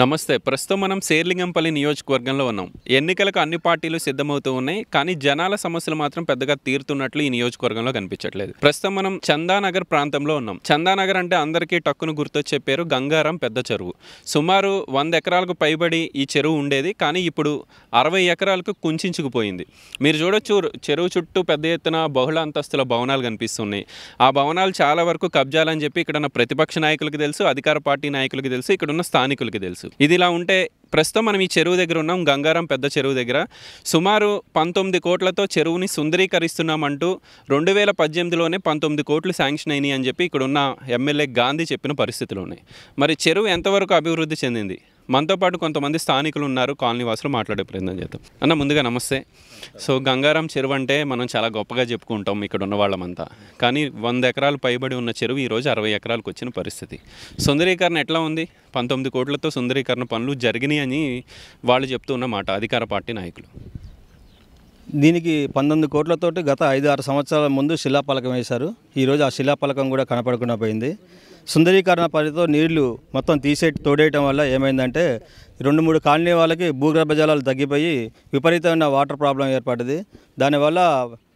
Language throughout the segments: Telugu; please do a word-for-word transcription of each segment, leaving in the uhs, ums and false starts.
నమస్తే, ప్రస్తుతం మనం శేర్లింగంపల్లి నియోజకవర్గంలో ఉన్నాం. ఎన్నికలకు అన్ని పార్టీలు సిద్ధమవుతూ ఉన్నాయి, కానీ జనాల సమస్యలు మాత్రం పెద్దగా తీరుతున్నట్లు ఈ నియోజకవర్గంలో కనిపించట్లేదు. ప్రస్తుతం మనం చందానగర్ ప్రాంతంలో ఉన్నాం. చందానగర్ అంటే అందరికీ టక్కును గుర్తొచ్చే పేరు గంగారం పెద్ద చెరువు. సుమారు వంద ఎకరాలకు పైబడి ఈ చెరువు ఉండేది, కానీ ఇప్పుడు అరవై ఎకరాలకు కుంచుకుపోయింది. మీరు చూడొచ్చు, చెరువు చుట్టూ పెద్ద ఎత్తున బహుళ అంతస్తుల భవనాలు కనిపిస్తున్నాయి. ఆ భవనాలు చాలా వరకు కబ్జాలని చెప్పి ఇక్కడ ఉన్న ప్రతిపక్ష నాయకులకు తెలుసు, అధికార పార్టీ నాయకులకు తెలుసు, ఇక్కడ ఉన్న స్థానికులకు తెలుసు. ఇది ఇలా ఉంటే ప్రస్తుతం మనం ఈ చెరువు దగ్గర ఉన్నాం, గంగారం పెద్ద చెరువు దగ్గర. సుమారు పంతొమ్మిది కోట్లతో చెరువుని సుందరీకరిస్తున్నామంటూ రెండు వేల పద్దెనిమిదిలోనే పంతొమ్మిది కోట్లు శాంక్షన్ అయినాయి అని చెప్పి ఇక్కడున్న ఎమ్మెల్యే గాంధీ చెప్పిన పరిస్థితులు ఉన్నాయి. మరి చెరువు ఎంతవరకు అభివృద్ధి చెందింది? మనతో పాటు కొంతమంది స్థానికులు ఉన్నారు, కాలనీ వాసులు, మాట్లాడే ప్రయత్నం చేద్దాం. అన్న, ముందుగా నమస్తే. సో గంగారం చెరువు అంటే మనం చాలా గొప్పగా చెప్పుకుంటాం ఇక్కడ ఉన్న వాళ్ళమంతా, కానీ వంద ఎకరాలు పైబడి ఉన్న చెరువు ఈరోజు అరవై ఎకరాలకు వచ్చిన పరిస్థితి. సుందరీకరణ ఎట్లా ఉంది? పంతొమ్మిది కోట్లతో సుందరీకరణ పనులు జరిగినాయి అని వాళ్ళు చెప్తూ ఉన్నమాట, అధికార పార్టీ నాయకులు. దీనికి పంతొమ్మిది కోట్లతోటి గత ఐదు ఆరు సంవత్సరాల ముందు శిలాఫలకం వేశారు. ఈరోజు ఆ శిలాఫలకం కూడా కనపడకుండా పోయింది. సుందరీకరణ పరిధితో నీళ్లు మొత్తం తీసే తోడేయటం వల్ల ఏమైందంటే రెండు మూడు కాలనీ వాళ్ళకి భూగర్భ జలాలు తగ్గిపోయి విపరీతమైన వాటర్ ప్రాబ్లం ఏర్పడింది. దానివల్ల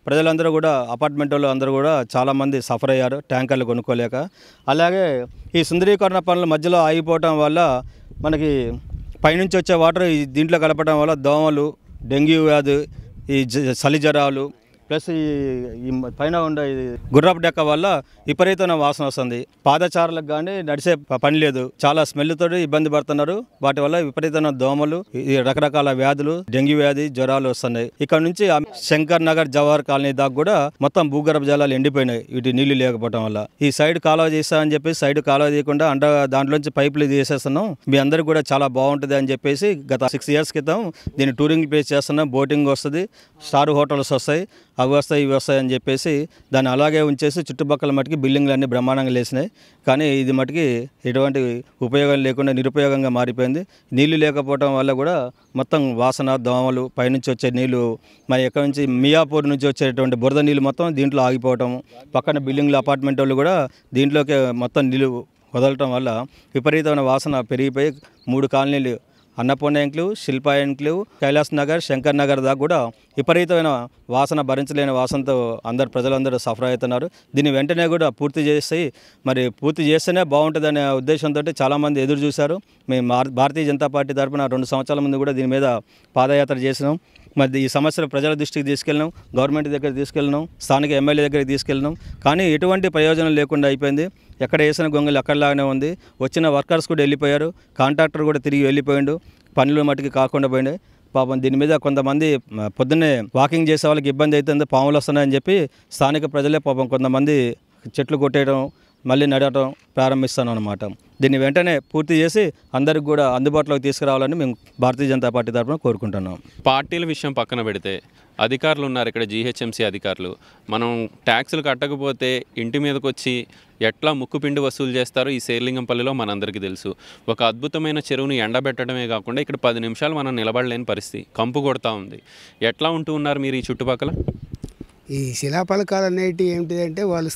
ప్రజలందరూ కూడా, అపార్ట్మెంట్ వాళ్ళు అందరూ కూడా చాలామంది సఫర్ అయ్యారు, ట్యాంకర్లు కొనుక్కోలేక. అలాగే ఈ సుందరీకరణ పనుల మధ్యలో ఆగిపోవటం వల్ల మనకి పైనుంచి వచ్చే వాటర్ ఈ దీంట్లో కలపడం వల్ల దోమలు, డెంగ్యూ వ్యాధి, ఈ చలి జ్వరాలు, ప్లస్ ఈ పైన ఉండే గుర్రపు డెక్క వల్ల విపరీతమైన వాసన వస్తుంది. పాదచారులకు కానీ నడిచే పని లేదు, చాలా స్మెల్తో ఇబ్బంది పడుతున్నారు. వాటి వల్ల విపరీతమైన దోమలు, రకరకాల వ్యాధులు, డెంగ్యూ వ్యాధి, జ్వరాలు వస్తున్నాయి. ఇక్కడ నుంచి శంకర్ నగర్, జవహర్ కాలనీ దాకా కూడా మొత్తం భూగర్భ జలాలు ఎండిపోయినాయి, వీటి నీళ్లు లేకపోవడం వల్ల. ఈ సైడ్ కాలువ చేస్తామని చెప్పి సైడ్ కాలువ తీయకుండా అండ దాంట్లోంచి పైపులు తీసేస్తున్నాం. మీ అందరికీ కూడా చాలా బాగుంటుంది అని చెప్పేసి గత సిక్స్ ఇయర్స్ క్రితం దీన్ని టూరింగ్ ప్లేస్ చేస్తున్నాం. బోటింగ్ వస్తుంది, స్టార్ హోటల్స్ వస్తాయి, అవి వస్తాయి ఇవి వస్తాయి అని చెప్పేసి దాన్ని అలాగే ఉంచేసి చుట్టుపక్కల మటుకి బిల్డింగ్లు అన్నీ బ్రహ్మాండంగా లేచినాయి. కానీ ఇది మటుకి ఎటువంటి ఉపయోగం లేకుండా నిరుపయోగంగా మారిపోయింది. నీళ్లు లేకపోవడం వల్ల కూడా మొత్తం వాసన, దోమలు, పైనుంచి వచ్చే నీళ్లు, మరి ఎక్కడి నుంచి మియాపూర్ నుంచి వచ్చేటువంటి బురద నీళ్ళు మొత్తం దీంట్లో ఆగిపోవటం, పక్కన బిల్డింగ్లు, అపార్ట్మెంట్ వాళ్ళు కూడా దీంట్లోకి మొత్తం నీళ్ళు వదలటం వల్ల విపరీతమైన వాసన పెరిగిపోయి మూడు కాలనీలు, అన్నపూర్ణ ఎంక్లు, శిల్పా ఎంక్లు, కైలాస్ నగర్, శంకర్ నగర్ దాకా కూడా విపరీతమైన వాసన, భరించలేని వాసనతో అందరు ప్రజలందరూ సఫర్ అవుతున్నారు. దీన్ని వెంటనే కూడా పూర్తి చేసి, మరి పూర్తి చేస్తేనే బాగుంటుందనే ఉద్దేశంతో చాలామంది ఎదురు చూశారు. మేము భారతీయ జనతా పార్టీ తరఫున రెండు సంవత్సరాల ముందు కూడా దీని మీద పాదయాత్ర చేసినాం. మరి ఈ సమస్యలు ప్రజల దృష్టికి తీసుకెళ్ళినాం, గవర్నమెంట్ దగ్గర తీసుకెళ్ళినాం, స్థానిక ఎమ్మెల్యే దగ్గరికి తీసుకెళ్ళినాం, కానీ ఎటువంటి ప్రయోజనం లేకుండా అయిపోయింది. ఎక్కడ వేసిన గొంగలు ఎక్కడలాగానే ఉంది. వచ్చిన వర్కర్స్ కూడా వెళ్ళిపోయారు, కాంట్రాక్టర్ కూడా తిరిగి వెళ్ళిపోయాడు, పనులు మటుకి కాకుండా పోయింది. పాపం దీని మీద కొంతమంది పొద్దున్నే వాకింగ్ చేసే వాళ్ళకి ఇబ్బంది అవుతుంది, పాములు వస్తున్నాయని చెప్పి స్థానిక ప్రజలే పాపం కొంతమంది చెట్లు కొట్టేయడం, మళ్ళీ నడవటం ప్రారంభిస్తాను అన్నమాట. దీన్ని వెంటనే పూర్తి చేసి అందరికి కూడా అందుబాటులోకి తీసుకురావాలని మేము భారతీయ జనతా పార్టీ తరఫున కోరుకుంటున్నాం. పార్టీల విషయం పక్కన పెడితే అధికారులు ఉన్నారు ఇక్కడ, జీహెచ్ఎంసీ అధికారులు. మనం ట్యాక్సులు కట్టకపోతే ఇంటి మీదకి వచ్చి ఎట్లా ముక్కుపిండి వసూలు చేస్తారో ఈ శేర్లింగంపల్లిలో మనందరికీ తెలుసు. ఒక అద్భుతమైన చెరువుని ఎండబెట్టడమే కాకుండా ఇక్కడ పది నిమిషాలు మనం నిలబడలేని పరిస్థితి, కంపు కొడతా ఉంది. ఎట్లా ఉంటూ ఉన్నారు మీరు ఈ చుట్టుపక్కల? ఈ శిలాఫలకాలు అనేటివి ఏమిటిదంటే వాళ్ళు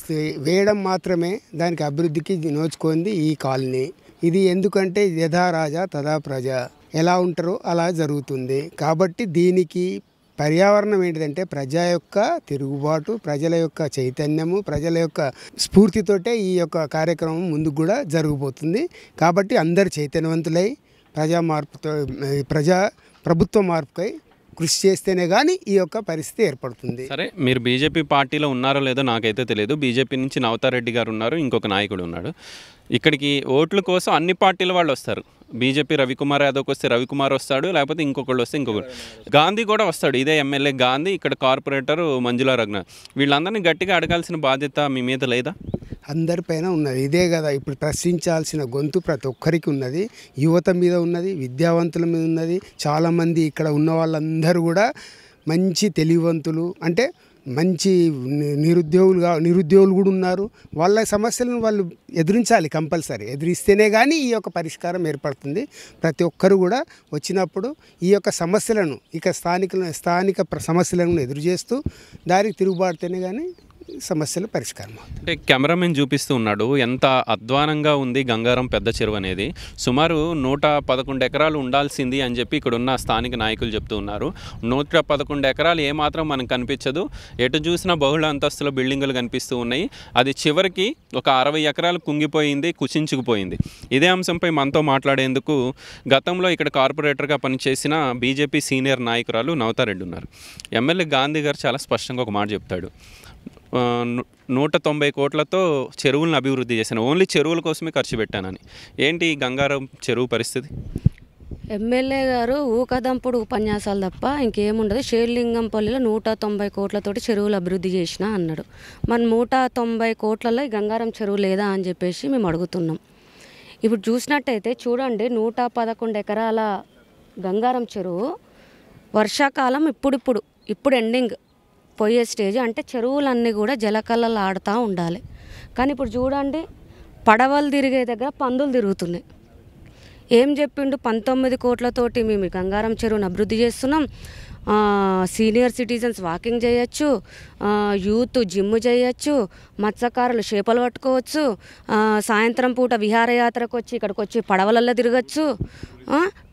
వేయడం మాత్రమే, దానికి అభివృద్ధికి నోచుకుంది ఈ కాలనీ. ఇది ఎందుకంటే యథా రాజా తథా ప్రజ, ఎలా ఉంటారో అలా జరుగుతుంది. కాబట్టి దీనికి పర్యావరణం ఏంటిదంటే ప్రజా యొక్క తిరుగుబాటు, ప్రజల యొక్క చైతన్యము, ప్రజల యొక్క స్ఫూర్తితోటే ఈ యొక్క కార్యక్రమం ముందుకు కూడా జరిగిపోతుంది. కాబట్టి అందరు చైతన్యవంతులై ప్రజా మార్పుతో, ప్రజా ప్రభుత్వ మార్పుకై కృషి చేస్తేనే కానీ ఈ యొక్క పరిస్థితి ఏర్పడుతుంది. సరే, మీరు బీజేపీ పార్టీలో ఉన్నారో లేదో నాకైతే తెలియదు. బీజేపీ నుంచి నవతారెడ్డి గారు ఉన్నారు, ఇంకొక నాయకుడు ఉన్నాడు. ఇక్కడికి ఓట్ల కోసం అన్ని పార్టీల వాళ్ళు వస్తారు. బీజేపీ రవికుమార్ యాదవ్కి వస్తే రవికుమార్ వస్తాడు, లేకపోతే ఇంకొకళ్ళు వస్తే ఇంకొకరు. గాంధీ కూడా వస్తాడు, ఇదే ఎమ్మెల్యే గాంధీ, ఇక్కడ కార్పొరేటర్ మంజులా రఘునాథ్. వీళ్ళందరినీ గట్టిగా అడగాల్సిన బాధ్యత మీ మీద లేదా? అందరిపైన ఉన్నది ఇదే కదా. ఇప్పుడు ప్రశ్నించాల్సిన గొంతు ప్రతి ఒక్కరికి ఉన్నది, యువత మీద ఉన్నది, విద్యావంతుల మీద ఉన్నది. చాలామంది ఇక్కడ ఉన్న వాళ్ళందరూ కూడా మంచి తెలివివంతులు, అంటే మంచి నిరుద్యోగులుగా నిరుద్యోగులు కూడా ఉన్నారు. వాళ్ళ సమస్యలను వాళ్ళు ఎదురించాలి, కంపల్సరీ ఎదురిస్తేనే కానీ ఈ యొక్క పరిష్కారం ఏర్పడుతుంది. ప్రతి ఒక్కరు కూడా వచ్చినప్పుడు ఈ యొక్క సమస్యలను, ఇక స్థానిక స్థానిక సమస్యలను ఎదురు చేస్తూ దానికి తిరుగుబాటుతేనే కానీ సమస్యలు పరిష్కారం అవుతాయి. అంటే కెమెరామెన్ చూపిస్తున్నాడు ఎంత అద్వానంగా ఉంది గంగారం పెద్ద చెరువు అనేది. సుమారు నూట పదకొండు ఎకరాలు ఉండాల్సింది అని చెప్పి ఇక్కడ ఉన్న స్థానిక నాయకులు చెప్తూ ఉన్నారు. నూట పదకొండు ఎకరాలు ఏ మాత్రం మనకు కనిపించదు, ఎటు చూసినా బహుళ అంతస్తుల బిల్డింగులు కనిపిస్తూ ఉన్నాయి. అది చివరికి ఒక అరవై ఎకరాలు కుంగిపోయింది, కుచించుకుపోయింది. ఇదే అంశంపై మనతో మాట్లాడేందుకు గతంలో ఇక్కడ కార్పొరేటర్గా పనిచేసిన బీజేపీ సీనియర్ నాయకురాలు నవతారెడ్డి ఉన్నారు. ఎమ్మెల్యే గాంధీ గారు చాలా స్పష్టంగా ఒక మాట చెప్తాడు, నూట తొంభై కోట్లతో చెరువులను అభివృద్ధి చేశాను, ఓన్లీ చెరువుల కోసమే ఖర్చు పెట్టానని. ఏంటి గంగారం చెరువు పరిస్థితి? ఎమ్మెల్యే గారు ఊకదంపుడు ఉపన్యాసాలు తప్ప ఇంకేముండదు. షేర్లింగంపల్లిలో నూట తొంభై కోట్లతోటి చెరువులు అభివృద్ధి చేసిన అన్నాడు. మన నూట తొంభై కోట్లలో ఈ గంగారం చెరువు లేదా అని చెప్పేసి మేము అడుగుతున్నాం. ఇప్పుడు చూసినట్టయితే చూడండి, నూట పదకొండు ఎకరాల గంగారం చెరువు వర్షాకాలం ఇప్పుడిప్పుడు ఇప్పుడు ఎండింగ్ పోయే స్టేజ్, అంటే చెరువులన్నీ కూడా జలకళలు ఆడుతూ ఉండాలి. కానీ ఇప్పుడు చూడండి, పడవలు తిరిగే దగ్గర పందులు తిరుగుతున్నాయి. ఏం చెప్పిండు? పంతొమ్మిది కోట్లతోటి మేము గంగారం చెరువును అభివృద్ధి చేస్తున్నాం, సీనియర్ సిటిజన్స్ వాకింగ్ చేయొచ్చు, యూత్ జిమ్ చేయొచ్చు, మత్స్యకారులు చేపలు పట్టుకోవచ్చు, సాయంత్రం పూట విహారయాత్రకు వచ్చి ఇక్కడికి వచ్చి పడవలల్లో తిరగచ్చు,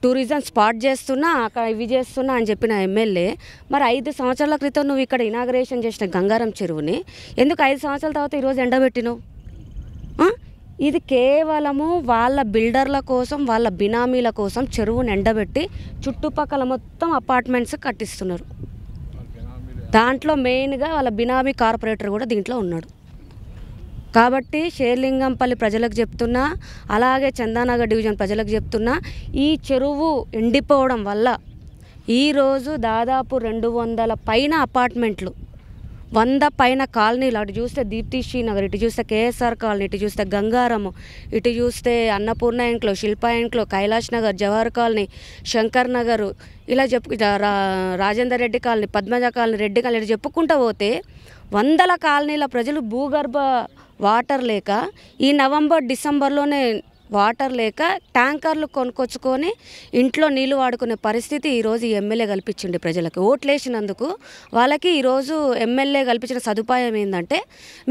టూరిజం స్పాట్ చేస్తున్నా అక్కడ ఇవి చేస్తున్నా అని చెప్పిన ఎమ్మెల్యే, మరి ఐదు సంవత్సరాల క్రితం నువ్వు ఇక్కడ ఇనాగరేషన్ చేసిన గంగారం చెరువుని ఎందుకు ఐదు సంవత్సరాల తర్వాత ఈరోజు ఎండబెట్టినావు? ఇది కేవలము వాళ్ళ బిల్డర్ల కోసం, వాళ్ళ బినామీల కోసం చెరువును ఎండబెట్టి చుట్టుపక్కల మొత్తం అపార్ట్మెంట్స్ కట్టిస్తున్నారు. దాంట్లో మెయిన్గా వాళ్ళ బినామీ కార్పొరేటర్ కూడా దీంట్లో ఉన్నాడు. కాబట్టి షేర్లింగంపల్లి ప్రజలకు చెప్తున్నా, అలాగే చందానగర్ డివిజన్ ప్రజలకు చెప్తున్నా, ఈ చెరువు ఎండిపోవడం వల్ల ఈరోజు దాదాపు రెండు వందల పైన అపార్ట్మెంట్లు, వంద పైన కాలనీలు, అటు చూస్తే దీప్తి శ్రీనగర్, ఇటు చూస్తే కేఎస్ఆర్ కాలనీ, ఇటు చూస్తే గంగారము, ఇటు చూస్తే అన్నపూర్ణ ఇంట్లో, శిల్పా ఇంట్లో, కైలాష్ నగర్, జవహర్ కాలనీ, శంకర్ నగరు, ఇలా చెప్పు, Rajender Reddy colony, Padmaja colony, Reddy colony, ఇటు చెప్పుకుంటూ పోతే వందల కాలనీల ప్రజలు భూగర్భ వాటర్ లేక ఈ నవంబర్ డిసెంబర్లోనే వాటర్ లేక ట్యాంకర్లు కొనుక్కొచ్చుకొని ఇంట్లో నీళ్లు వాడుకునే పరిస్థితి ఈరోజు ఎమ్మెల్యే కల్పించింది. ప్రజలకు ఓట్లేసినందుకు వాళ్ళకి ఈరోజు ఎమ్మెల్యే కల్పించిన సదుపాయం ఏంటంటే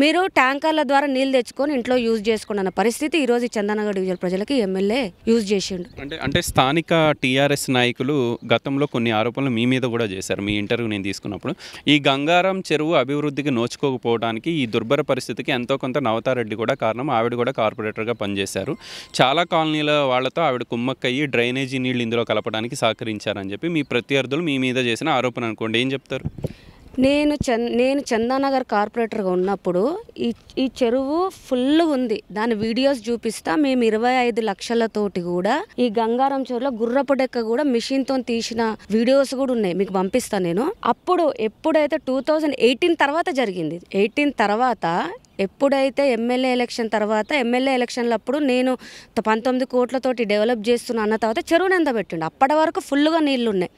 మీరు ట్యాంకర్ల ద్వారా నీళ్ళు తెచ్చుకొని ఇంట్లో యూజ్ చేసుకున్న పరిస్థితి ఈరోజు చందనగర్ డివిజన్ ప్రజలకి ఎమ్మెల్యే యూజ్ చేసిండు. అంటే అంటే స్థానిక టీఆర్ఎస్ నాయకులు గతంలో కొన్ని ఆరోపణలు మీ మీద కూడా చేశారు. మీ ఇంటర్వ్యూ నేను తీసుకున్నప్పుడు ఈ గంగారం చెరువు అభివృద్ధికి నోచుకోకపోవడానికి ఈ దుర్భర పరిస్థితికి ఎంతో కొంత నవతారెడ్డి కూడా కారణం. ఆవిడ కూడా కార్పొరేటర్గా పనిచేశారు. చాలా కాలనీల వాళ్ళతో ఆవిడ కుమ్మక్కయ్యి డ్రైనేజీ నీళ్ళు ఇందులో కలపడానికి సహకరించారని చెప్పి మీ ప్రత్యర్థులు మీ మీద చేసిన ఆరోపణ అనుకోండి, ఏం చెప్తారు? నేను చంద నేను చందానగర్ కార్పొరేటర్గా ఉన్నప్పుడు ఈ ఈ చెరువు ఫుల్గా ఉంది, దాని వీడియోస్ చూపిస్తా. మేము ఇరవై ఐదు లక్షలతోటి కూడా ఈ గంగారం చెరువులో గుర్రపు డెక్క కూడా మిషన్తో తీసిన వీడియోస్ కూడా ఉన్నాయి, మీకు పంపిస్తాను నేను. అప్పుడు ఎప్పుడైతే టూ థౌజండ్ ఎయిటీన్ తర్వాత జరిగింది, ఎయిటీన్ తర్వాత ఎప్పుడైతే ఎమ్మెల్యే ఎలక్షన్ తర్వాత ఎమ్మెల్యే ఎలక్షన్లప్పుడు నేను పంతొమ్మిది కోట్లతోటి డెవలప్ చేస్తున్నా అన్న తర్వాత చెరువుని ఎండబెట్టిండు. అప్పటి వరకు ఫుల్గా నీళ్ళు ఉన్నాయి.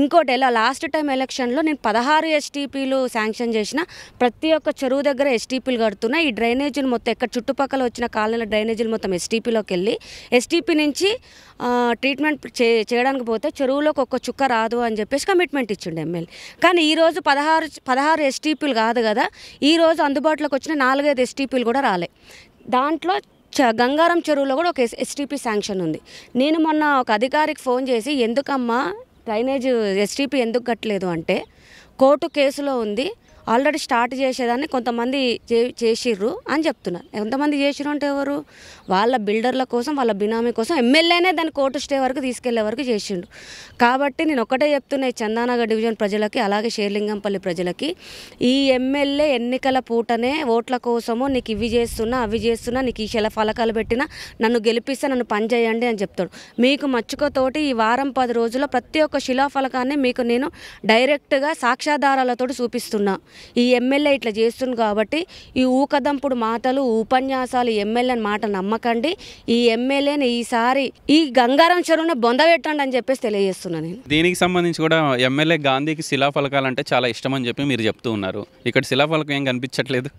ఇంకోటి, ఎలా లాస్ట్ టైం ఎలక్షన్లో నేను పదహారు ఎస్టీపీలు శాంక్షన్ చేసిన, ప్రతి ఒక్క చెరువు దగ్గర ఎస్టీపీలు కడుతున్నా. ఈ డ్రైనేజీలు మొత్తం ఎక్కడ చుట్టుపక్కల వచ్చిన కాలనీల డ్రైనేజీలు మొత్తం ఎస్టీపీలోకి వెళ్ళి ఎస్టీపీ నుంచి ట్రీట్మెంట్ చేయడానికి పోతే చెరువులోకి ఒక్క చుక్క రాదు అని చెప్పేసి కమిట్మెంట్ ఇచ్చిండు ఎమ్మెల్యే. కానీ ఈరోజు పదహారు పదహారు ఎస్టీపీలు కాదు కదా, ఈరోజు అందుబాటులోకి వచ్చిన నాలుగు నాలుగైదు ఎస్టీపీలు కూడా రాలే. దాంట్లో చ గంగారం చెరువులో కూడా ఒక ఎస్టీపీ శాంక్షన్ ఉంది. నేను మొన్న ఒక అధికారికి ఫోన్ చేసి ఎందుకమ్మా డ్రైనేజ్ ఎస్టీపీ ఎందుకు కట్టలేదు అంటే, కోర్టు కేసులో ఉంది, ఆల్రెడీ స్టార్ట్ చేసేదాన్ని కొంతమంది చేసిర్రు అని చెప్తున్నారు. ఎంతమంది చేసిర్రు అంటే ఎవరు? వాళ్ళ బిల్డర్ల కోసం, వాళ్ళ బినామీ కోసం ఎమ్మెల్యేనే దాన్ని కోర్టు స్టే వరకు తీసుకెళ్లే వరకు చేసిండు. కాబట్టి నేను ఒకటే చెప్తున్నా చందానగర్ డివిజన్ ప్రజలకి, అలాగే షేర్లింగంపల్లి ప్రజలకి, ఈ ఎమ్మెల్యే ఎన్నికల పూటనే ఓట్ల కోసము నీకు ఇవి చేస్తున్నా అవి చేస్తున్నా, నీకు ఈ శిల ఫలకాలు పెట్టినా నన్ను గెలిపిస్తే నన్ను పని చేయండి అని చెప్తాడు. మీకు మచ్చుకతోటి ఈ వారం పది రోజుల్లో ప్రతి ఒక్క శిలాఫలకాన్ని మీకు నేను డైరెక్ట్గా సాక్ష్యాధారాలతో చూపిస్తున్నా. ఈ ఎమ్మెల్యే ఇట్లా చేస్తుంది కాబట్టి ఈ ఊకదంపుడు మాటలు, ఉపన్యాసాలు, ఎమ్మెల్యే మాట నమ్మకండి. ఈ ఎమ్మెల్యేని ఈసారి ఈ గంగారం చెరువును బొందబెట్టండి అని చెప్పేసి తెలియజేస్తున్నాను నేను. దీనికి సంబంధించి కూడా ఎమ్మెల్యే గాంధీకి శిలాఫలకాలంటే చాలా ఇష్టం అని చెప్పి మీరు చెప్తూ ఉన్నారు. ఇక్కడ శిలాఫలకం ఏం కనిపించట్లేదు?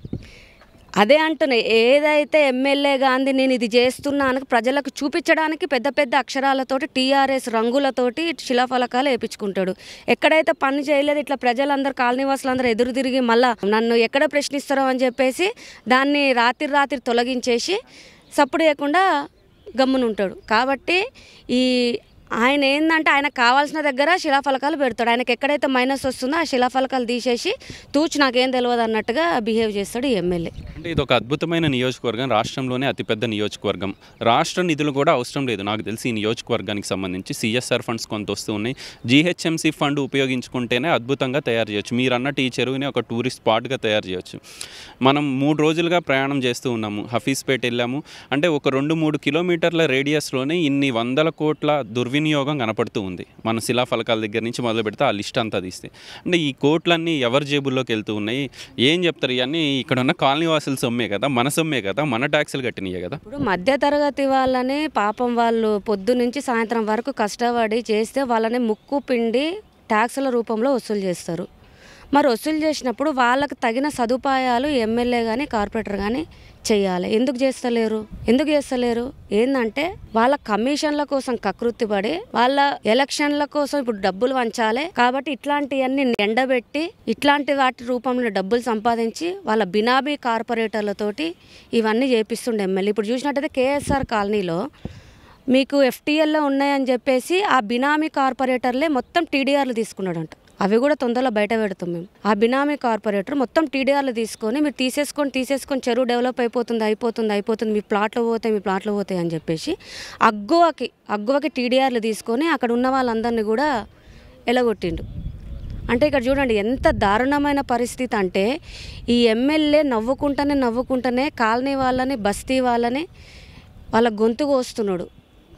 అదే అంటనే ఏదైతే ఎమ్మెల్యే గాంధీ నేను ఇది చేస్తున్నాను ప్రజలకు చూపించడానికి పెద్ద పెద్ద అక్షరాలతోటి టిఆర్ఎస్ రంగులతోటి శిలాఫలకాలు ఏపించుకుంటాడు ఎక్కడైతే పని చేయలేదు ఇట్లా ప్రజలందరూ కాలనీవాసులందరూ ఎదురు తిరిగి మళ్ళా నన్ను ఎక్కడ ప్రశ్నిస్తారో అని చెప్పేసి దాన్ని రాత్రి రాత్రి తొలగించేసి సప్పుడు చేయకుండా గమ్మున ఉంటాడు కాబట్టి ఈ ఆయన ఏందంటే ఆయన కావాల్సిన దగ్గర శిలాఫలకాలు పెడతాడు ఆయనకి ఎక్కడైతే మైనస్ వస్తుందో ఆ శిలాఫలకాలు తీసేసి తూచి నాకేం తెలియదు అన్నట్టుగా బిహేవ్ చేస్తాడు ఈ ఎమ్మెల్యే అంటే ఇది ఒక అద్భుతమైన నియోజకవర్గం రాష్ట్రంలోనే అతిపెద్ద నియోజకవర్గం రాష్ట్ర నిధులు కూడా అవసరం లేదు నాకు తెలిసి ఈ నియోజకవర్గానికి సంబంధించి సిఎస్ఆర్ ఫండ్స్ కొంత వస్తూ ఉన్నాయి జిహెచ్ఎంసీ ఫండ్ ఉపయోగించుకుంటేనే అద్భుతంగా తయారు చేయొచ్చు మీరు అన్నట్టు ఈ చెరువుని ఒక టూరిస్ట్ స్పాట్గా తయారు చేయొచ్చు మనం మూడు రోజులుగా ప్రయాణం చేస్తూ ఉన్నాము హఫీజ్పేట్ వెళ్ళాము అంటే ఒక రెండు మూడు కిలోమీటర్ల రేడియస్లోనే ఇన్ని వందల కోట్ల దుర్విని వినియోగం కనపడుతూ ఉంది మన శిలాఫలకాల దగ్గర నుంచి మొదలు పెడితే ఆ లిస్ట్ అంతా తీస్తే అంటే ఈ కోట్లన్నీ ఎవరి జేబుల్లోకి వెళ్తూ ఉన్నాయి ఏం చెప్తారు ఇవన్నీ ఇక్కడ ఉన్న కాలనీవాసుల సొమ్మే కదా మన సొమ్మే కదా మన ట్యాక్సులు కట్టినాయి కదా ఇప్పుడు మధ్యతరగతి వాళ్ళని పాపం వాళ్ళు పొద్దు నుంచి సాయంత్రం వరకు కష్టపడి చేస్తే వాళ్ళని ముక్కు పిండి ట్యాక్సుల రూపంలో వసూలు చేస్తారు మరి వసూలు చేసినప్పుడు వాళ్ళకు తగిన సదుపాయాలు ఎమ్మెల్యే కానీ కార్పొరేటర్ కానీ చేయాలి ఎందుకు చేస్తలేరు ఎందుకు చేస్తలేరు ఏంటంటే వాళ్ళ కమిషన్ల కోసం కకృత్తి పడి వాళ్ళ ఎలక్షన్ల కోసం ఇప్పుడు డబ్బులు వంచాలి కాబట్టి ఇట్లాంటివన్నీ ఎండబెట్టి ఇట్లాంటి వాటి రూపంలో డబ్బులు సంపాదించి వాళ్ళ బినాబీ కార్పొరేటర్లతోటి ఇవన్నీ చేపిస్తుండే ఎమ్మెల్యే ఇప్పుడు చూసినట్టయితే కేఎస్ఆర్ కాలనీలో మీకు ఎఫ్టీఎల్లో ఉన్నాయని చెప్పేసి ఆ బినామీ కార్పొరేటర్లే మొత్తం టీడీఆర్లు తీసుకున్నాడంట అవి కూడా తొందరలో బయట పెడతాం మేము ఆ బినామీ కార్పొరేటర్ మొత్తం టీడీఆర్లు తీసుకొని మీరు తీసేసుకొని తీసేసుకొని చెరువు డెవలప్ అయిపోతుంది అయిపోతుంది అయిపోతుంది మీ ప్లాట్లో పోతాయి మీ ప్లాట్లో పోతాయి అని చెప్పేసి అగ్గువకి అగ్గువకి టీడీఆర్లు తీసుకొని అక్కడ ఉన్న వాళ్ళందరినీ కూడా ఎలగొట్టిండు అంటే ఇక్కడ చూడండి ఎంత దారుణమైన పరిస్థితి అంటే ఈ ఎమ్మెల్యే నవ్వుకుంటూనే నవ్వుకుంటూనే కాలనీ వాళ్ళని బస్తీ వాళ్ళని వాళ్ళ గొంతు కోస్తున్నాడు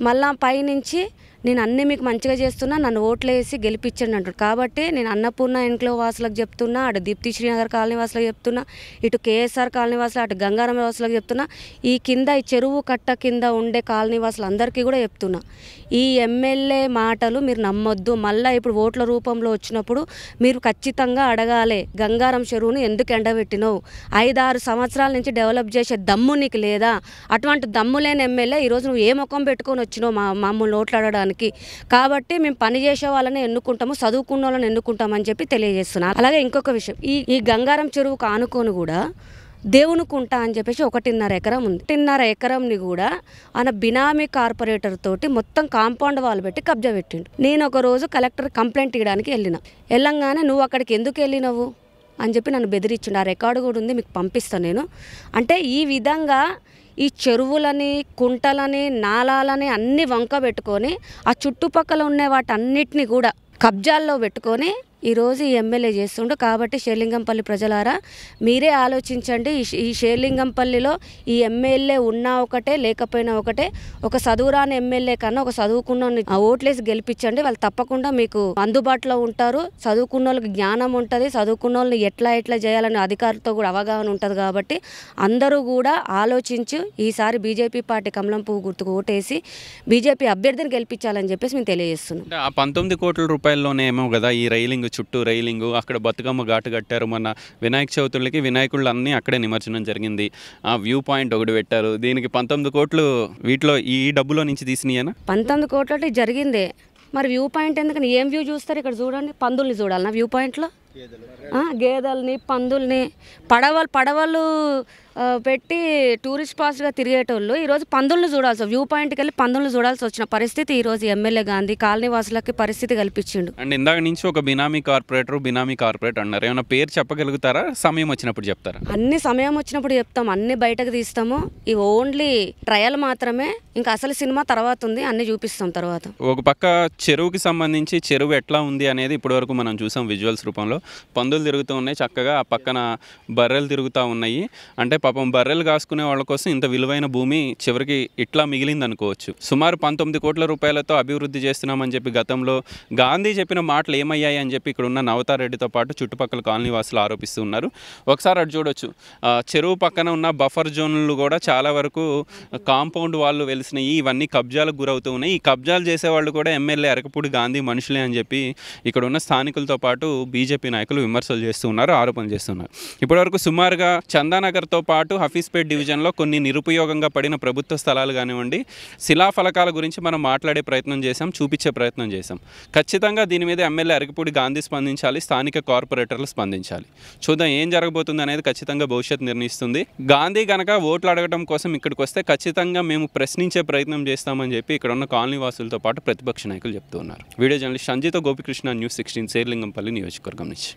మళ్ళా పైనుంచి నేను అన్నీ మీకు మంచిగా చేస్తున్నా నన్ను ఓట్లు వేసి గెలిపించండి అంటాడు కాబట్టి నేను అన్నపూర్ణ ఇంట్లో వాసులకు చెప్తున్నా అటు దీప్తి శ్రీనగర్ కాలనీ వాసులకు చెప్తున్నా ఇటు కేఎస్ఆర్ కాలనీ వాసులు అటు గంగారం వాసులకు చెప్తున్నా ఈ కింద ఈ చెరువు కట్ట కింద ఉండే కాలనీ వాసులు అందరికీ కూడా చెప్తున్నా ఈ ఎమ్మెల్యే మాటలు మీరు నమ్మొద్దు మళ్ళీ ఇప్పుడు ఓట్ల రూపంలో వచ్చినప్పుడు మీరు ఖచ్చితంగా అడగాలి గంగారం చెరువును ఎందుకు ఎండబెట్టినావు ఐదారు సంవత్సరాల నుంచి డెవలప్ చేసే దమ్ము నీకు లేదా అటువంటి దమ్ము లేని ఎమ్మెల్యే ఈరోజు నువ్వు ఏ ముఖం పెట్టుకొని వచ్చినావు మా మమ్మల్ని ఓట్లు అడగడానికి కాబట్టి మేము పని చేసే వాళ్ళని ఎన్నుకుంటాము చదువుకున్న వాళ్ళని ఎన్నుకుంటామని చెప్పి తెలియజేస్తున్నారు అలాగే ఇంకొక విషయం ఈ ఈ గంగారం చెరువు కానుకొని కూడా దేవుని కుంట అని చెప్పేసి ఒకటిన్నర ఎకరం ఉంది ఒకటిన్నర ఎకరంని కూడా ఆయన బినామీ కార్పొరేటర్ తోటి మొత్తం కాంపౌండ్ వాల్ పెట్టి కబ్జా పెట్టిండు నేను ఒక రోజు కలెక్టర్ కంప్లైంట్ ఇవ్వడానికి వెళ్ళిన వెళ్ళంగానే నువ్వు అక్కడికి ఎందుకు వెళ్ళినావు అని చెప్పి నన్ను బెదిరించిండు ఆ రికార్డు కూడా ఉంది మీకు పంపిస్తాను నేను అంటే ఈ విధంగా ఈ చెరువులని కుంటలని నాలాలని అన్ని వంక పెట్టుకొని ఆ చుట్టుపక్కల ఉన్న వాటన్నిటిని కూడా కబ్జాల్లో పెట్టుకొని ఈరోజు ఈ ఎమ్మెల్యే చేస్తుండు కాబట్టి షేర్లింగంపల్లి ప్రజలారా మీరే ఆలోచించండి ఈ షేర్లింగంపల్లిలో ఈ ఎమ్మెల్యే ఉన్నా ఒకటే లేకపోయినా ఒకటే ఒక చదువురాని ఎమ్మెల్యే కన్నా ఒక చదువుకున్న ఓట్లేసి గెలిపించండి వాళ్ళు తప్పకుండా మీకు అందుబాటులో ఉంటారు చదువుకున్న వాళ్ళకి జ్ఞానం ఉంటుంది చదువుకున్న వాళ్ళని ఎట్లా ఎట్లా చేయాలని అధికారులతో కూడా అవగాహన ఉంటుంది కాబట్టి అందరూ కూడా ఆలోచించి ఈసారి బీజేపీ పార్టీ కమలం పువ్వు గుర్తుకు ఓటేసి బీజేపీ అభ్యర్థిని గెలిపించాలని చెప్పేసి మేము తెలియజేస్తున్నాం ఆ పంతొమ్మిది కోట్ల రూపాయల్లోనే ఏమో కదా ఈ రైలింగ్ చుట్టూ రైలింగు అక్కడ బతుకమ్మ ఘాటు కట్టారు మన వినాయక చవితులకి వినాయకుళ్ళు అన్నీ అక్కడే నిమజ్జనం జరిగింది ఆ వ్యూ పాయింట్ ఒకటి పెట్టారు దీనికి పంతొమ్మిది కోట్లు వీటిలో ఈ డబ్బులో నుంచి తీసినాయేనా పంతొమ్మిది కోట్లు జరిగిందే మరి వ్యూ పాయింట్ ఎందుకని ఏం వ్యూ చూస్తారు ఇక్కడ చూడండి పందుల్ని చూడాలన్నా వ్యూ పాయింట్లో గేదెల్ని పందుల్ని పడవలు పడవలు పెట్టి టూరిస్ట్ పాస్గా తిరిగేటోళ్ళు ఈరోజు పందుల్ని చూడాల్సి వ్యూ పాయింట్కి వెళ్ళి పందుల్ని చూడాల్సి వచ్చిన పరిస్థితి ఈరోజు ఎమ్మెల్యే గాంధీ కాలనీ వాసులకి పరిస్థితి కల్పించిండు అండ్ ఇందాక నుంచి ఒక బినామీ కార్పొరేటర్ బినామీ కార్పొరేటర్ అన్నారు ఏమైనా పేరు చెప్పగలుగుతారా సమయం వచ్చినప్పుడు చెప్తారా అన్ని సమయం వచ్చినప్పుడు చెప్తాం అన్ని బయటకు తీస్తాము ఇవి ఓన్లీ ట్రయల్ మాత్రమే ఇంకా అసలు సినిమా తర్వాత ఉంది అన్ని చూపిస్తాం తర్వాత ఒక పక్క చెరువుకి సంబంధించి చెరువు ఎట్లా ఉంది అనేది ఇప్పటివరకు మనం చూసాం విజువల్స్ రూపంలో పందులు తిరుగుతూ ఉన్నాయి చక్కగా ఆ పక్కన బర్రెలు తిరుగుతూ ఉన్నాయి అంటే పాపం బర్రెలు కాసుకునే వాళ్ళ కోసం ఇంత విలువైన భూమి చివరికి ఇట్లా మిగిలింది అనుకోవచ్చు సుమారు పంతొమ్మిది కోట్ల రూపాయలతో అభివృద్ధి చేస్తున్నామని చెప్పి గతంలో గాంధీ చెప్పిన మాటలు ఏమయ్యాయి అని చెప్పి ఇక్కడ ఉన్న నవతారెడ్డితో పాటు చుట్టుపక్కల కాలనీవాసులు ఆరోపిస్తూ ఉన్నారు ఒకసారి అటు చూడొచ్చు చెరువు పక్కన ఉన్న బఫర్ జోన్లు కూడా చాలా వరకు కాంపౌండ్ వాళ్ళు వెలిసినాయి ఇవన్నీ కబ్జాలకు గురవుతూ ఉన్నాయి ఈ కబ్జాలు చేసేవాళ్ళు కూడా ఎమ్మెల్యే అరకపూడి గాంధీ మనుషులే అని చెప్పి ఇక్కడ ఉన్న స్థానికులతో పాటు బీజేపీ నాయకులు విమర్శలు చేస్తూ ఉన్నారు ఆరోపణలు చేస్తున్నారు ఇప్పటివరకు సుమారుగా చందానగర్తో పాటు పాటు హఫీజ్పేట్ డివిజన్లో కొన్ని నిరుపయోగంగా పడిన ప్రభుత్వ స్థలాలు కానివ్వండి శిలాఫలకాల గురించి మనం మాట్లాడే ప్రయత్నం చేసాం, చూపించే ప్రయత్నం చేసాం. ఖచ్చితంగా దీని మీద ఎమ్మెల్యే అరకపూడి గాంధీ స్పందించాలి, స్థానిక కార్పొరేటర్లు స్పందించాలి. చూద్దాం ఏం జరగబోతుంది అనేది ఖచ్చితంగా భవిష్యత్తు నిర్ణయిస్తుంది. గాంధీ కనుక ఓట్లు అడగడం కోసం ఇక్కడికి వస్తే ఖచ్చితంగా మేము ప్రశ్నించే ప్రయత్నం చేస్తామని చెప్పి ఇక్కడ ఉన్న కాలనీ వాసులతో పాటు ప్రతిపక్ష నాయకులు చెప్తూ ఉన్నారు. Video journalist Sanjeetha Gopikrishna, news sixteen, Serilingampally నియోజకవర్గం నుంచి.